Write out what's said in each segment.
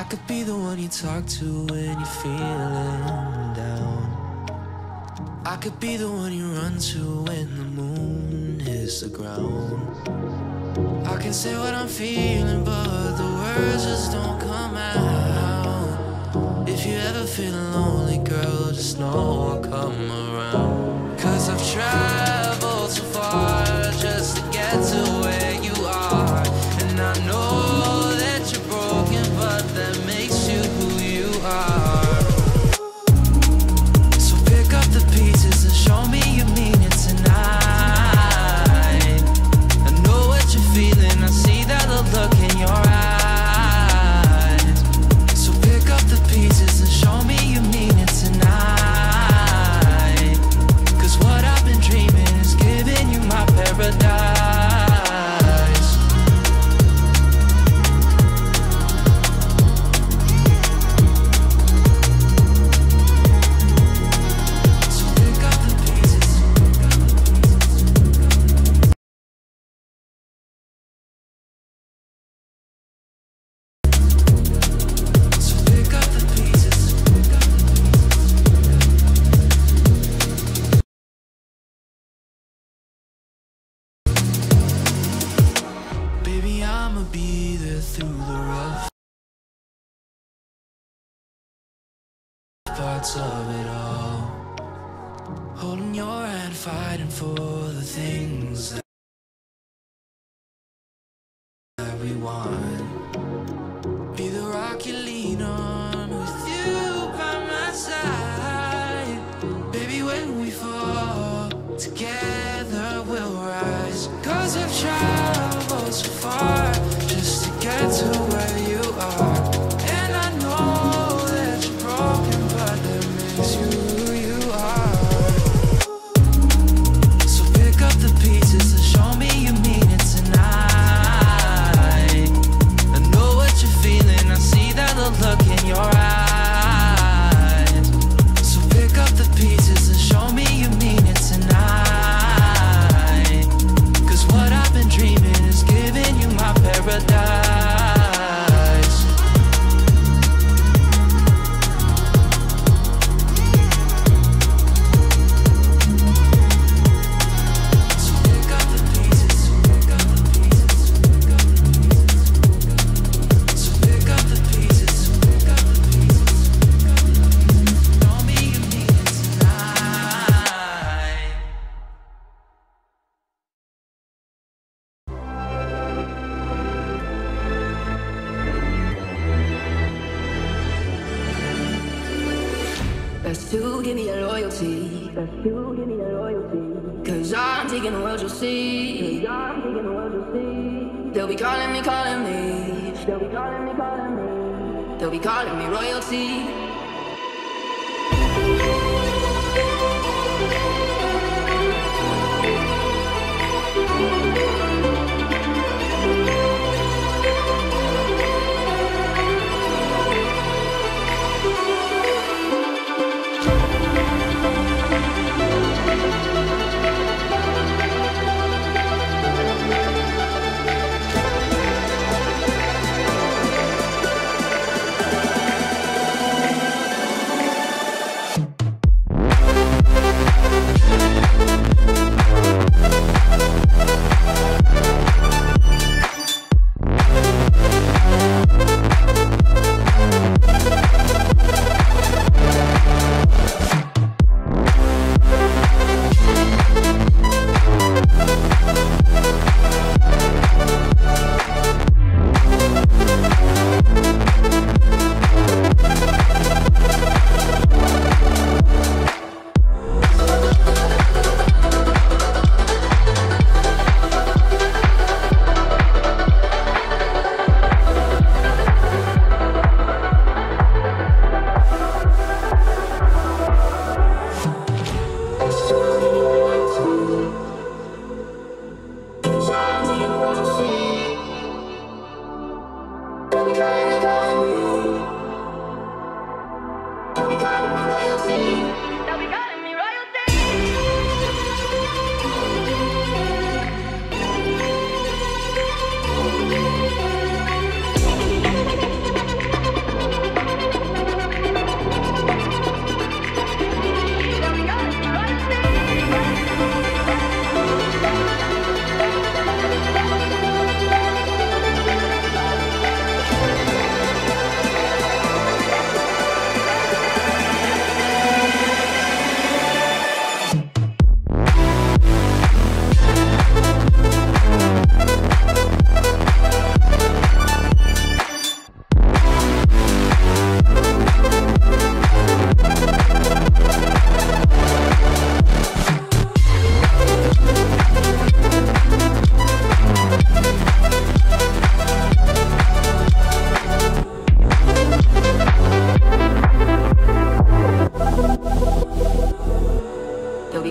I could be the one you talk to when you're feeling down. I could be the one you run to when the moon hits the ground. I can say what I'm feeling, but the words just don't come out. If you ever feel lonely, girl, just know I'll come around. 'Cause I've traveled so far just to get to where you are. And I know that you're broken, but that makes you who you are. So pick up the pieces and show me you mean it tonight. I know what you're feeling, I see that look in your eyes. So pick up the pieces and show me you mean it tonight. 'Cause what I've been dreaming is giving you my paradise. I'ma be there through the rough parts of it all, holding your hand, fighting for the things that we want. Be the rock you lean on, with you by my side. Baby, when we fall, together we'll rise. 'Cause I've traveled so far just to get to where you are. And I know that you're broken, but that makes you who you are. So pick up the pieces and show me you mean it tonight. I know what you're feeling, I see that look in your eyes. So pick up the pieces and show me you mean it tonight. 'Cause what I've been dreaming is giving you my paradise. You give me your loyalty, that's you give me your loyalty. 'Cause I'm taking the world you'll see, 'cause I'm taking the world you'll see. They'll be calling me, calling me, they'll be calling me, calling me, they'll be calling me royalty.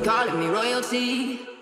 calling me royalty.